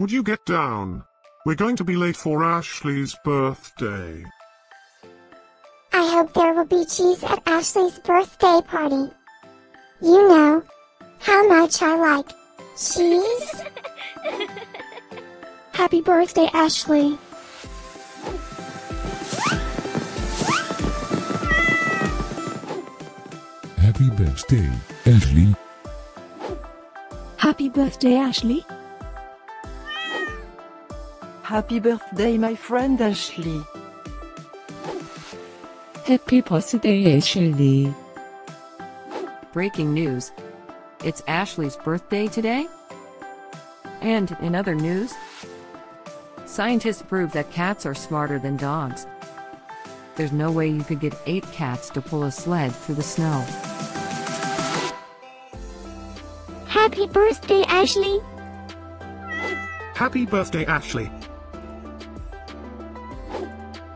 Would you get down? We're going to be late for Ashlee's birthday. I hope there will be cheese at Ashlee's birthday party. You know how much I like cheese. Happy birthday, Ashlee. Happy birthday, Ashlee. Happy birthday, Ashlee. Happy birthday, my friend Ashlee. Happy birthday, Ashlee. Breaking news. It's Ashlee's birthday today. And in other news, scientists prove that cats are smarter than dogs. There's no way you could get 8 cats to pull a sled through the snow. Happy birthday, Ashlee. Happy birthday, Ashlee.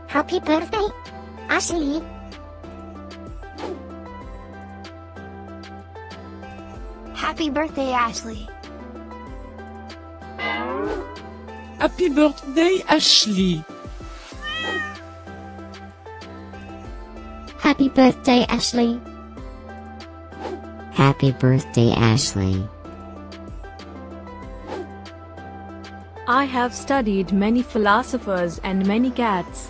Happy birthday, Ashlee. Happy birthday, Ashlee. Happy birthday, Ashlee. Happy birthday, Ashlee. Happy birthday, Ashlee. I have studied many philosophers and many cats.